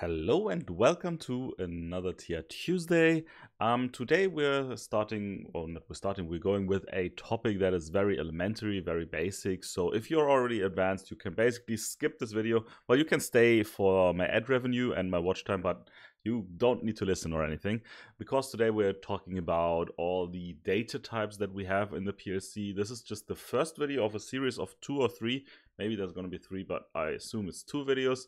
Hello and welcome to another TIA Tuesday. Today we're going with a topic that is very elementary, very basic. So if you're already advanced, you can basically skip this video. Well, you can stay for my ad revenue and my watch time, but you don't need to listen or anything, because today we're talking about all the data types that we have in the PLC. This is just the first video of a series of 2 or 3. Maybe there's going to be 3, but I assume it's 2 videos.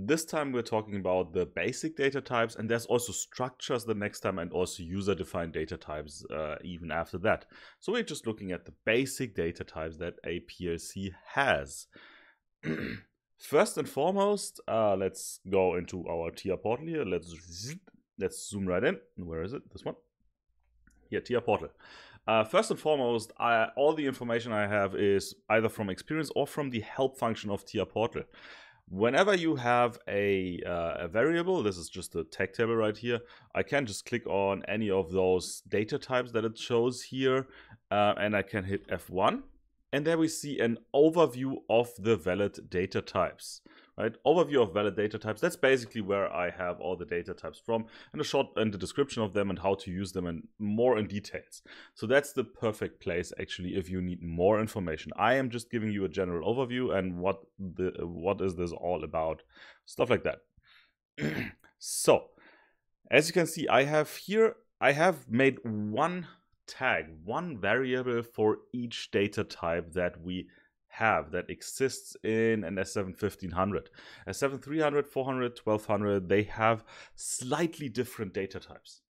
This time we're talking about the basic data types, and there's also structures the next time, and also user-defined data types even after that. So we're just looking at the basic data types that a PLC has. First and foremost, let's go into our TIA Portal here. Let's zoom right in. Where is it? This one? Here, TIA Portal. First and foremost, all the information I have is either from experience or from the help function of TIA Portal. Whenever you have a variable, this is just a tag table right here, I can just click on any of those data types that it shows here, and I can hit F1. And there we see an overview of the valid data types, right? Overview of valid data types. That's basically where I have all the data types from, and and the description of them and how to use them, and more in details. So that's the perfect place, actually, if you need more information. I am just giving you a general overview and what is this all about, stuff like that. So, as you can see, I have made one variable for each data type that we have that exists in an S7-1500. S7-300, 400, 1200, they have slightly different data types.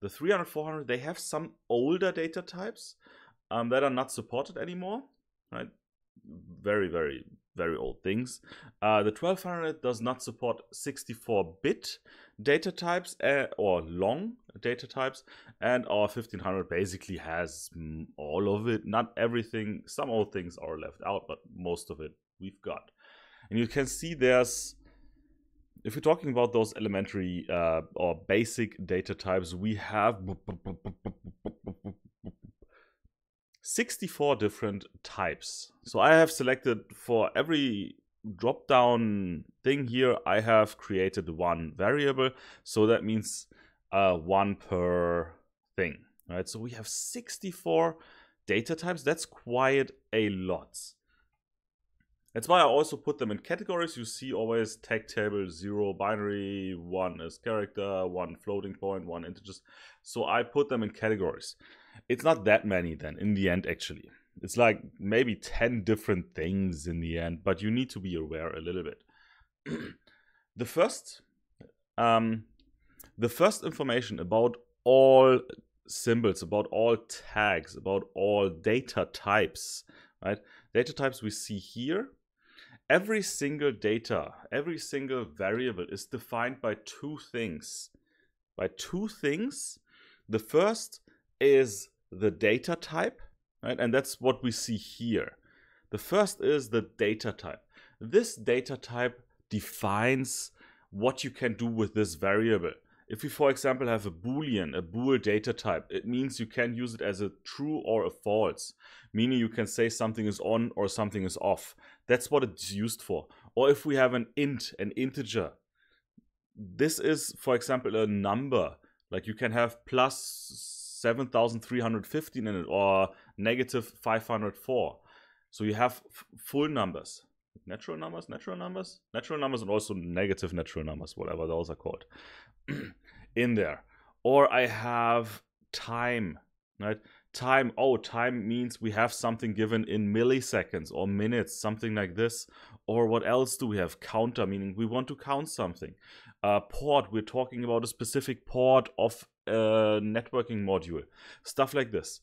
The 300, 400, they have some older data types that are not supported anymore, right? Very, very, very old things. The 1200 does not support 64-bit data types or long data types, and our 1500 basically has all of it, not everything. Some old things are left out, but most of it we've got. And you can see there's, if we're talking about those elementary or basic data types, we have 64 different types. So I have selected for every drop down thing here, I have created one variable. So that means one per thing, right? So we have 64 data types. That's quite a lot. That's why I also put them in categories. You see always tag table, 0 binary, 1 is character, 1 floating point, 1 integers. So I put them in categories. It's not that many then in the end, actually. It's like maybe 10 different things in the end, but you need to be aware a little bit. The first information about all symbols, about all tags, about all data types, right? Data types we see here. Every single data, every single variable is defined by 2 things. By 2 things. The first is the data type, right? And that's what we see here. The first is the data type. This data type defines what you can do with this variable. If we, for example, have a bool data type, it means you can use it as a true or a false, meaning you can say something is on or something is off. That's what it's used for. Or if we have an int, an integer, this is, for example, a number. Like you can have plus 7,315 in it, or negative 504. So you have full numbers, natural numbers, and also negative natural numbers, whatever those are called, in there. Or I have time, right? Time, time means we have something given in milliseconds or minutes, something like this. Or what else do we have? Counter, meaning we want to count something. Port, we're talking about a specific port of a networking module, stuff like this.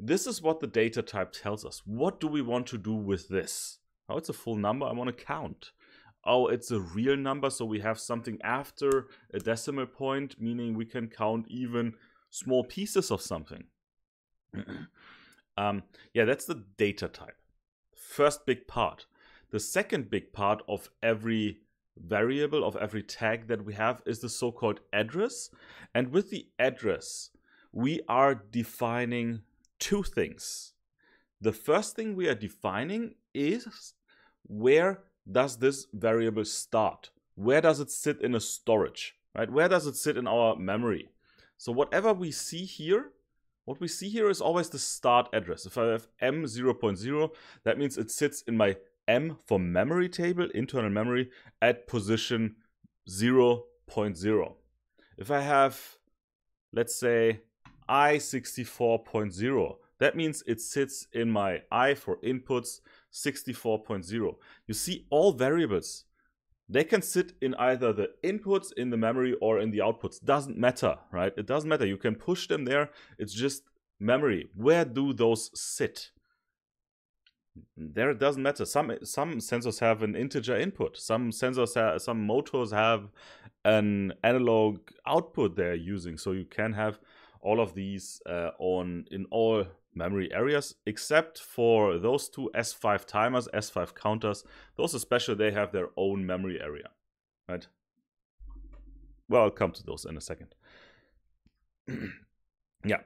This is what the data type tells us. What do we want to do with this? Oh, it's a full number, I want to count. Oh, it's a real number, so we have something after a decimal point, meaning we can count even small pieces of something. Yeah, that's the data type. First big part. The second big part of every variable, of every tag that we have, is the so-called address. And with the address, we are defining 2 things. The first thing we are defining is, where does this variable start? where does it sit in a storage, right? Where does it sit in our memory? So whatever we see here, what we see here is always the start address. If I have M0.0, that means it sits in my M for memory table, internal memory, at position 0.0. If I have, let's say, I64.0, that means it sits in my I for inputs 64.0. You see, all variables, they can sit in either the inputs in the memory or in the outputs. Doesn't matter, right? It doesn't matter. You can push them there. It's just memory. Where do those sit? There it doesn't matter. Some sensors have an integer input. Some sensors have, some motors have an analog output they're using. So you can have all of these in all memory areas, except for those two S5 timers, S5 counters. Those are special. They have their own memory area, right? Well, I'll come to those in a second. Yeah.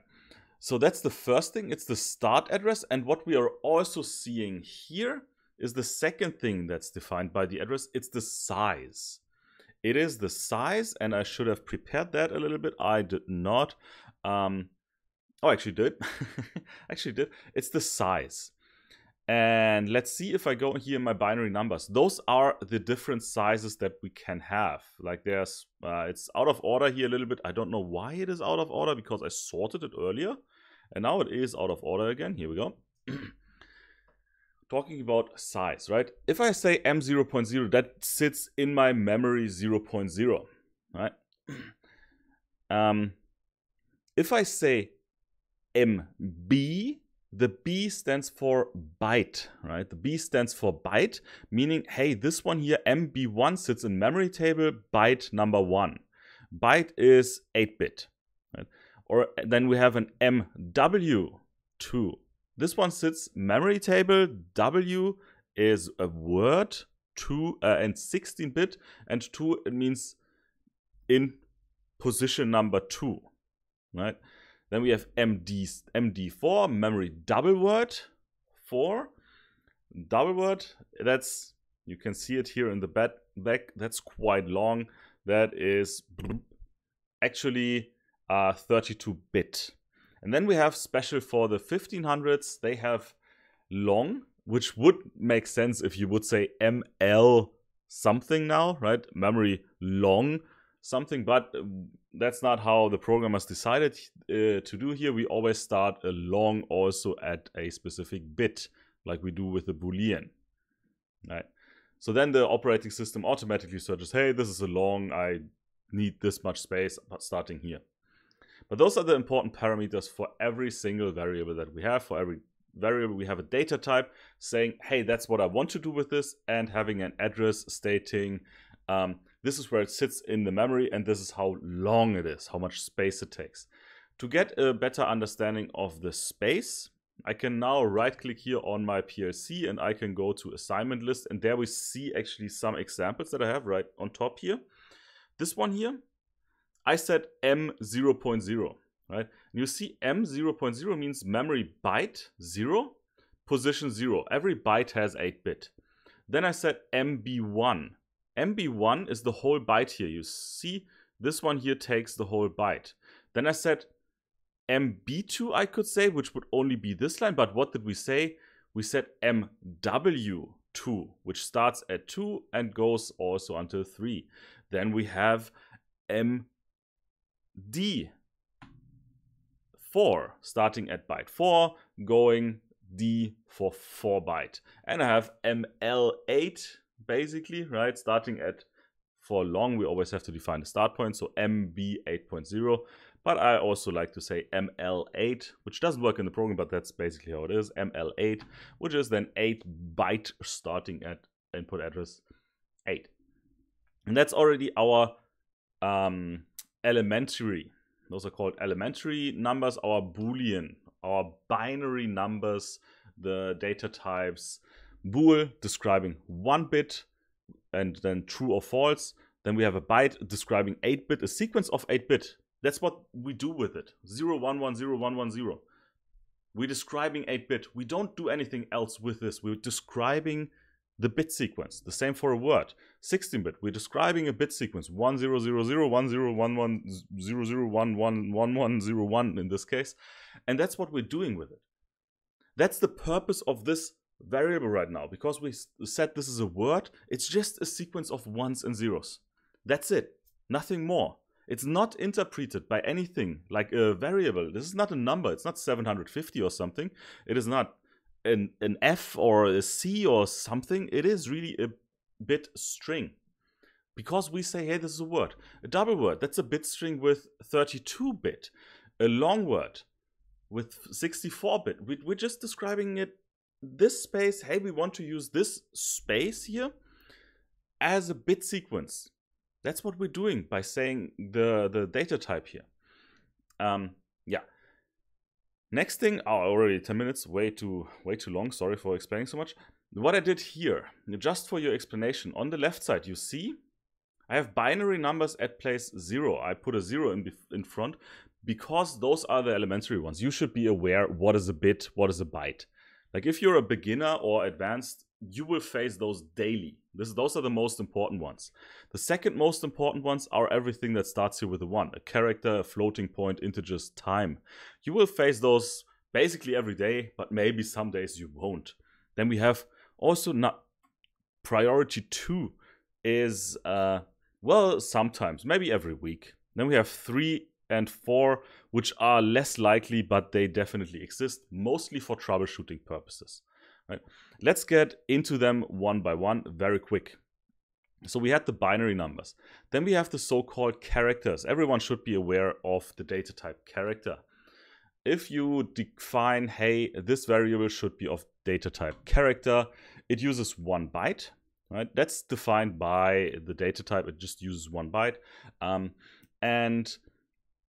So that's the first thing. It's the start address. And what we are also seeing here is the second thing that's defined by the address. It's the size. It is the size, and I should have prepared that a little bit. I did not. Oh, actually did. Actually did. It's the size. And let's see if I go here in my binary numbers. Those are the different sizes that we can have. Like there's, it's out of order here a little bit. I don't know why it is out of order, because I sorted it earlier. And now it is out of order again. Here we go. Talking about size, right? If I say M0.0, that sits in my memory 0.0, right? If I say MB, the B stands for byte, right? The B stands for byte, meaning, hey, this one here, MB1, sits in memory table, byte number 1. Byte is 8-bit. Right? Or then we have an MW2. This one sits memory table, W is a word, 2 and 16-bit, and 2, it means in position number 2, right? Then we have MD4, memory double word, 4, double word. That's, you can see it here in the back, that's quite long. That is actually 32-bit. And then we have special for the 1500s. They have long, which would make sense if you would say ML something now, right? Memory long something, but that's not how the programmers decided to do here. We always start a long also at a specific bit, like we do with the Boolean, right? So then the operating system automatically searches, hey, this is a long, I need this much space starting here. But those are the important parameters for every single variable that we have. For every variable, we have a data type saying, hey, that's what I want to do with this, and having an address stating, this is where it sits in the memory, and this is how long it is, how much space it takes. To get a better understanding of the space, I can now right-click here on my PLC, and I can go to assignment list, and there we see actually some examples that I have right on top here. This one here, I said M0.0, right? You see M0.0 means memory byte 0, position 0. Every byte has 8-bit. Then I said MB1. MB1 is the whole byte here. You see this one here takes the whole byte. Then I said MB2, I could say, which would only be this line. But what did we say? We said MW2, which starts at 2 and goes also until 3. Then we have MD4, starting at byte 4, going D for 4 byte. And I have ML8, basically, right? Starting at, for long, we always have to define the start point, so MB8.0. But I also like to say ML8, which doesn't work in the program, but that's basically how it is. ML8, which is then 8 byte starting at input address 8. And that's already our elementary. Those are called elementary numbers, our Boolean, our binary numbers, the data types. Bool describing 1-bit and then true or false. Then we have a byte describing 8-bit, a sequence of 8-bit. That's what we do with it. 0, 1, 1, 0, 1, 1, 0. We're describing 8-bit. We don't do anything else with this. We're describing the bit sequence. The same for a word. 16-bit, we're describing a bit sequence. 1000101100111101 in this case. And that's what we're doing with it. That's the purpose of this variable right now. Because we said this is a word, it's just a sequence of ones and zeros. That's it. Nothing more. It's not interpreted by anything like a variable. This is not a number. It's not 750 or something. It is not an F or a C or something. It is really a bit string. Because we say, hey, this is a word. A double word, that's a bit string with 32-bit. A long word with 64-bit. We're just describing it, this space. Hey, we want to use this space here as a bit sequence. That's what we're doing by saying the data type here. Yeah. Next thing, oh, already 10 minutes, way too long. Sorry for explaining so much. What I did here, just for your explanation, on the left side, you see, I have binary numbers at place 0. I put a 0 in front because those are the elementary ones. You should be aware what is a bit, what is a byte. Like if you're a beginner or advanced, you will face those daily. Those are the most important ones. The second most important ones are everything that starts here with a 1. A character, a floating point, integers, time. You will face those basically every day, but maybe some days you won't. Then we have also not priority 2 is, well, sometimes, maybe every week. Then we have 3 and 4, which are less likely, but they definitely exist, mostly for troubleshooting purposes. Right. Let's get into them one by one very quick. So we had the binary numbers. Then we have the so-called characters. Everyone should be aware of the data type character. If you define, hey, this variable should be of data type character, it uses 1 byte. Right? That's defined by the data type. It just uses 1 byte. And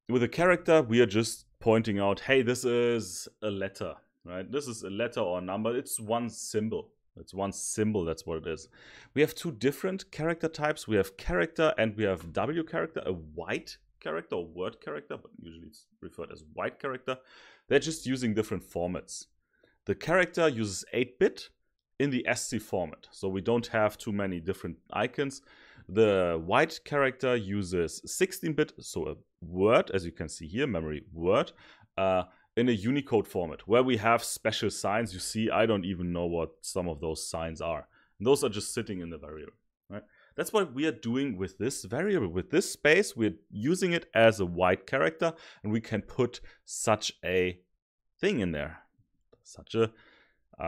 with a character, we are just pointing out, hey, this is a letter. Right, this is a letter or a number. It's one symbol. It's one symbol. That's what it is. We have two different character types. We have character and we have W character, a white character or word character, but usually it's referred as white character. They're just using different formats. The character uses 8-bit in the SC format, so we don't have too many different icons. The white character uses 16-bit, so a word, as you can see here, memory word. In a Unicode format, where we have special signs. You see, I don't even know what some of those signs are. And those are just sitting in the variable, right? That's what we are doing with this variable. With this space, we're using it as a white character, and we can put such a thing in there. Such a,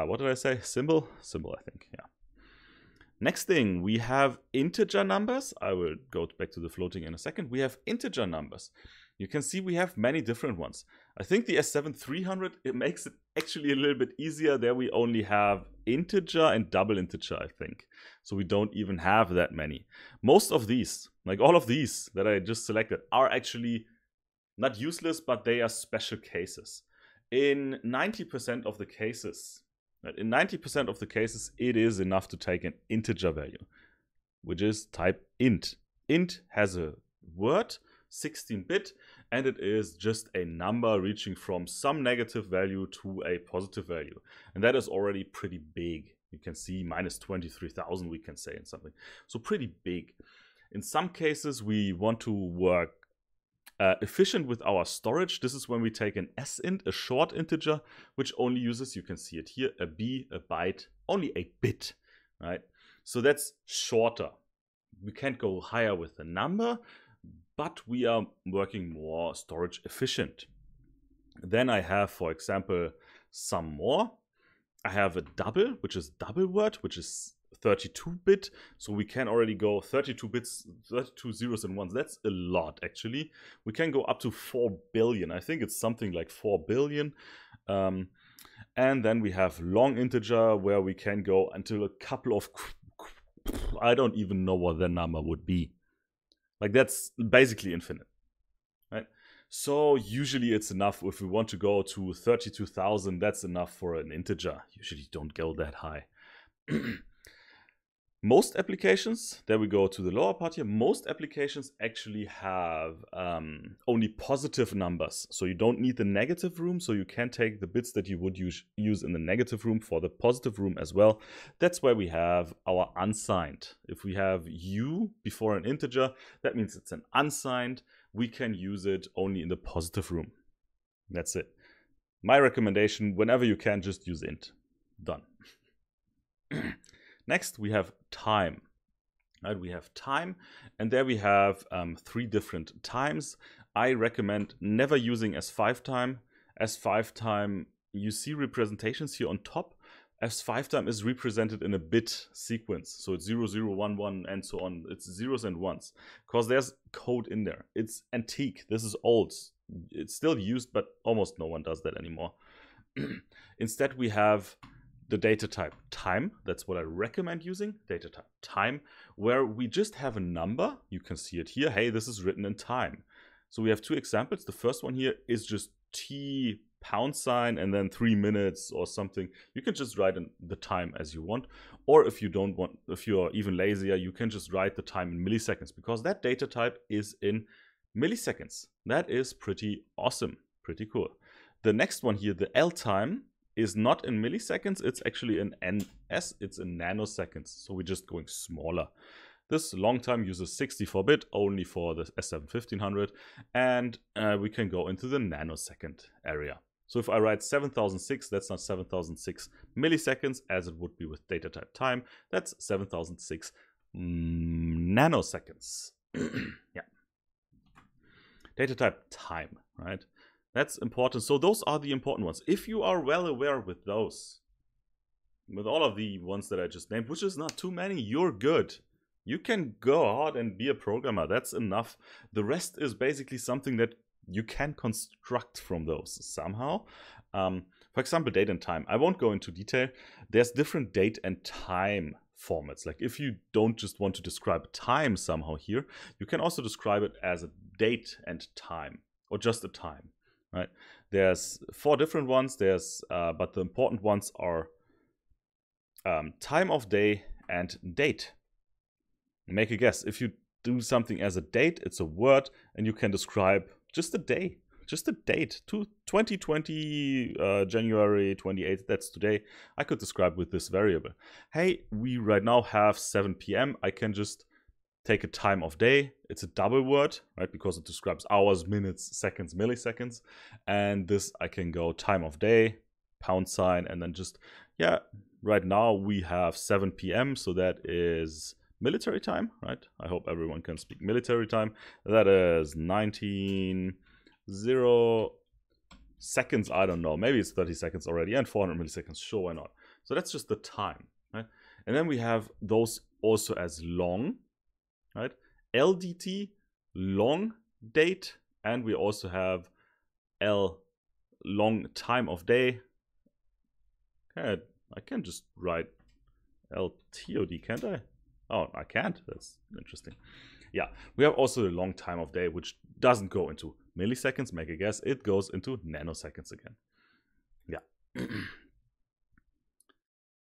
what did I say? Symbol? Symbol, I think, yeah. Next thing, we have integer numbers. I will go back to the floating in a second. We have integer numbers. You can see we have many different ones. I think the S7-300, it makes it actually a little bit easier. There we only have integer and double integer, I think. So we don't even have that many. Most of these, like all of these that I just selected, are actually not useless, but they are special cases. In 90% of the cases, it is enough to take an integer value, which is type int. Int has a word, 16-bit, and it is just a number reaching from some negative value to a positive value. And that is already pretty big. You can see minus 23,000, we can say, in something. So pretty big. In some cases, we want to work efficient with our storage. This is when we take an sint, a short integer, which only uses, you can see it here, a b, a byte, only a bit, right? So that's shorter. We can't go higher with the number, but we are working more storage efficient. Then I have, for example, some more. I have a double, which is double word, which is 32-bit. So we can already go 32 bits, 32 zeros and ones. That's a lot, actually. We can go up to 4 billion. I think it's something like 4 billion. And then we have long integer, where we can go until a couple of... I don't even know what that number would be. Like, that's basically infinite, right? So usually it's enough. If we want to go to 32,000, that's enough for an integer. Usually don't go that high. most applications, there we go to the lower part here, most applications actually have only positive numbers. So you don't need the negative room, so you can take the bits that you would use in the negative room for the positive room as well. That's where we have our unsigned. If we have u before an integer, that means it's an unsigned. We can use it only in the positive room. That's it. My recommendation, whenever you can, just use int. Done. Next, we have time. Right, we have time, and there we have three different times. I recommend never using S5 time. S5 time, you see representations here on top. S5 time is represented in a bit sequence. So it's 0, 0, 1, 1, and so on. It's zeros and ones, because there's code in there. It's antique. This is old. It's still used, but almost no one does that anymore. Instead, we have the data type time. That's what I recommend using, data type time, where we just have a number. You can see it here. Hey, this is written in time. So we have two examples. The first one here is just $T$, and then 3 minutes or something. You can just write in the time as you want. Or if you don't want, if you're even lazier, you can just write the time in milliseconds, because that data type is in milliseconds. That is pretty awesome, pretty cool. The next one here, the L time, is not in milliseconds. It's actually in NS, it's in nanoseconds. So we're just going smaller. This long time uses 64-bit only for the S7-1500, and we can go into the nanosecond area. So if I write 7006, that's not 7006 milliseconds as it would be with data type time. That's 7006 nanoseconds. Yeah. Data type time, right? That's important. So those are the important ones. If you are well aware with those, with all of the ones that I just named, which is not too many, you're good. You can go out and be a programmer. That's enough. The rest is basically something that you can construct from those somehow. For example, date and time. I won't go into detail. There's different date and time formats. Like if you don't just want to describe time somehow here, you can also describe it as a date and time or just a time. Right? There's four different ones. There's but the important ones are time of day and date. Make a guess. If you do something as a date, it's a word, and you can describe just a day, just a date. 2020 January 28th. That's today. I could describe with this variable. Hey, we right now have 7 p.m. I can just take a time of day. It's a double word, right? Because it describes hours, minutes, seconds, milliseconds. And this, I can go time of day, $, and then just, yeah, right now we have 7 p.m. So that is military time, right? I hope everyone can speak military time. That is 19:00 seconds. I don't know. Maybe it's 30 seconds already and 400 milliseconds. Sure, why not? So that's just the time, right? And then we have those also as long. Right, LDT, long date, and we also have L, long time of day. Okay, I can just write LTOD, can't I? Oh, I can't. That's interesting. Yeah, we have also the long time of day, which doesn't go into milliseconds. Make a guess. It goes into nanoseconds again. Yeah.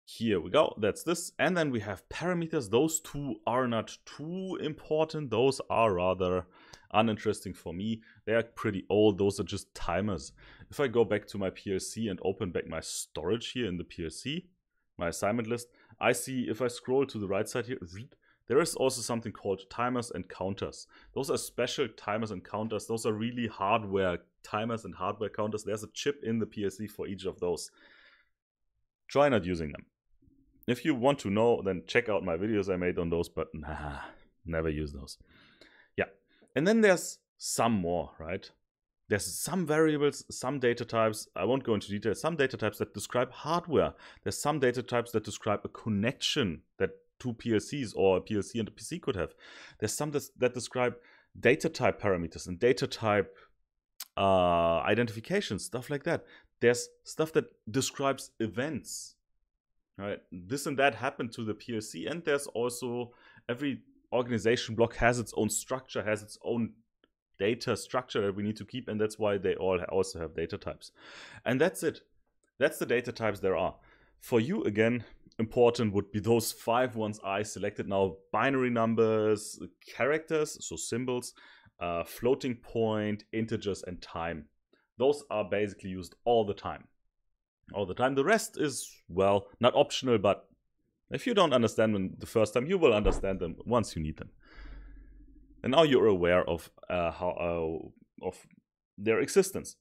Here we go, that's this. And then we have parameters. Those two are not too important. Those are rather uninteresting for me. They are pretty old. Those are just timers. If I go back to my PLC and open back my storage here in the PLC, my assignment list, I see if I scroll to the right side here, there is also something called timers and counters. Those are special timers and counters. Those are really hardware timers and hardware counters. There's a chip in the PLC for each of those. Try not using them. If you want to know, then check out my videos I made on those, but nah, never use those. Yeah, and then there's some more, right? There's some variables, some data types. I won't go into detail. Some data types that describe hardware. There's some data types that describe a connection that two PLCs or a PLC and a PC could have. There's some that describe data type parameters and data type identification, stuff like that. There's stuff that describes events. Right, this and that happened to the PLC, and there's also every organization block has its own structure, has its own data structure that we need to keep, and that's why they all also have data types. And that's it. That's the data types there are. For you, again, important would be those five ones I selected now: binary numbers, characters, so symbols, floating point, integers, and time. Those are basically used all the time. The rest is, well, not optional, but if you don't understand them the first time, you will understand them once you need them. And now you're aware of of their existence.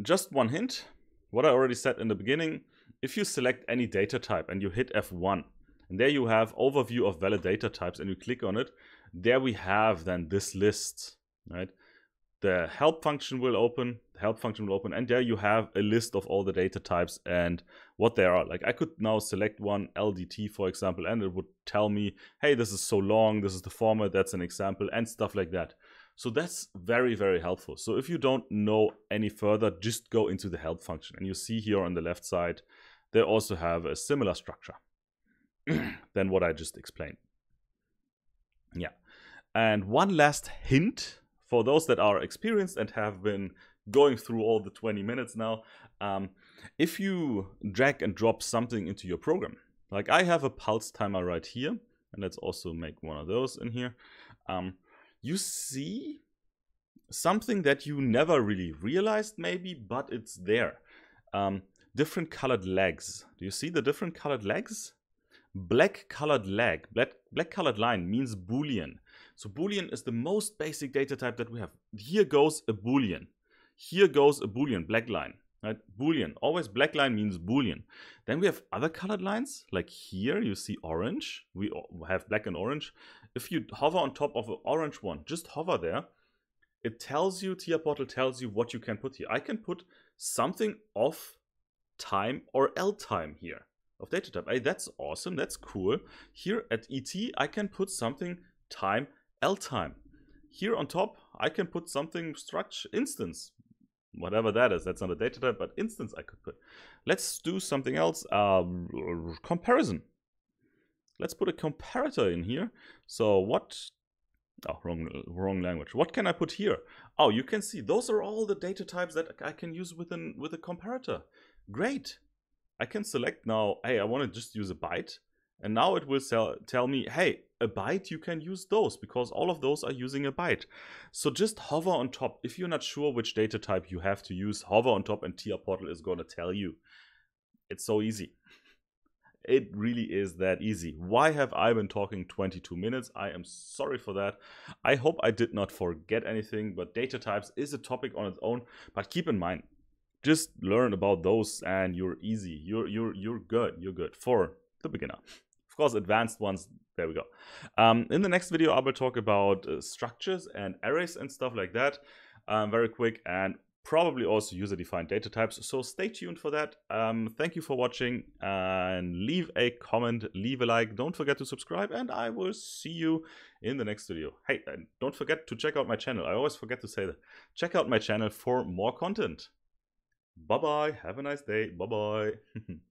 Just one hint, what I already said in the beginning: if you select any data type and you hit F1, and there you have overview of valid data types, and you click on it, there we have then this list, right? The help function will open, and there you have a list of all the data types and what they are. Like, I could now select one, LDT, for example, and it would tell me, hey, this is so long, this is the format, that's an example, and stuff like that. So that's very, very helpful. So if you don't know any further, just go into the help function. And you see here on the left side, they also have a similar structure than what I just explained. Yeah. And one last hint for those that are experienced and have been going through all the 20 minutes now. If you drag and drop something into your program, like I have a pulse timer right here, and let's also make one of those in here. You see something that you never really realized maybe, but it's there. Different colored legs. Do you see the different colored legs? Black colored leg, black colored line means Boolean. So Boolean is the most basic data type that we have. Here goes a Boolean. Here goes a Boolean, black line, right? Boolean, always black line means Boolean. Then we have other colored lines, like here you see orange. We have black and orange. If you hover on top of an orange one, just hover there, it tells you, TIA Portal tells you what you can put here. I can put something of time or L time here, of data type. Hey, that's awesome, that's cool. Here at ET, I can put something time, L time. Here on top, I can put something struct instance, whatever that is. That's not a data type, but instance I could put. Let's do something else. Comparison. Let's put a comparator in here. So what? Oh, wrong language. What can I put here? Oh, you can see those are all the data types that I can use with a comparator. Great. I can select now. Hey, I want to just use a byte. And now it will tell me, hey, a byte, you can use those because all of those are using a byte. So just hover on top. If you're not sure which data type you have to use, hover on top and TIA Portal is going to tell you. It's so easy. It really is that easy. Why have I been talking 22 minutes? I am sorry for that. I hope I did not forget anything, but data types is a topic on its own. But keep in mind, just learn about those and you're easy. You're good. You're good for the beginner. Of course, advanced ones, there we go. In the next video, I will talk about structures and arrays and stuff like that, very quick, and probably also user-defined data types. So stay tuned for that. Thank you for watching, and leave a comment, leave a like. Don't forget to subscribe, and I will see you in the next video. Hey, and don't forget to check out my channel. I always forget to say that. Check out my channel for more content. Bye-bye. Have a nice day. Bye-bye.